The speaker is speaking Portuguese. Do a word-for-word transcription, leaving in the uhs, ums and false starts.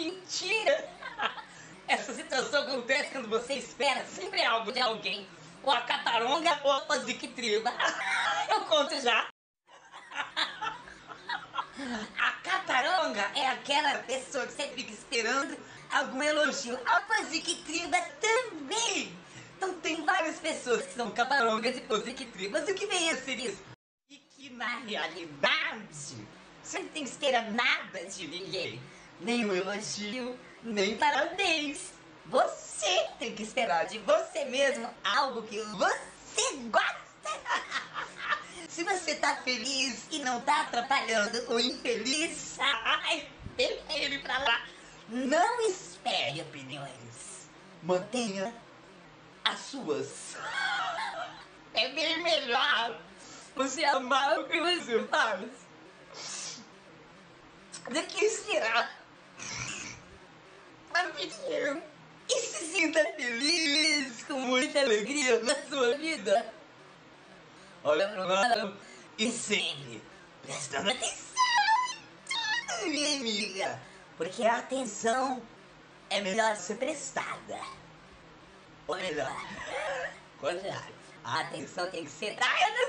mentira! Essa situação acontece quando você espera sempre algo de alguém. Ou a cataronga ou a posiquitriba. Eu conto já. A cataronga é aquela pessoa que você fica esperando algum elogio. A posiquitriba também. Então tem várias pessoas que são catarongas e posiquitribas. O que vem a ser isso? E que na realidade você não tem que esperar nada de ninguém. Nem um elogio, nem parabéns. Você tem que esperar de você mesmo algo que você gosta. Se você tá feliz e não tá atrapalhando o infeliz, sai, deixa ele pra lá. Não espere opiniões. Mantenha as suas. É bem melhor você amar o que você faz do que esperar a opinião. E se sinta feliz, com muita alegria na sua vida. Olha pro lado e sempre prestando atenção em tudo, minha amiga. Porque a atenção é melhor ser prestada. Ou melhor, a atenção tem que ser dada.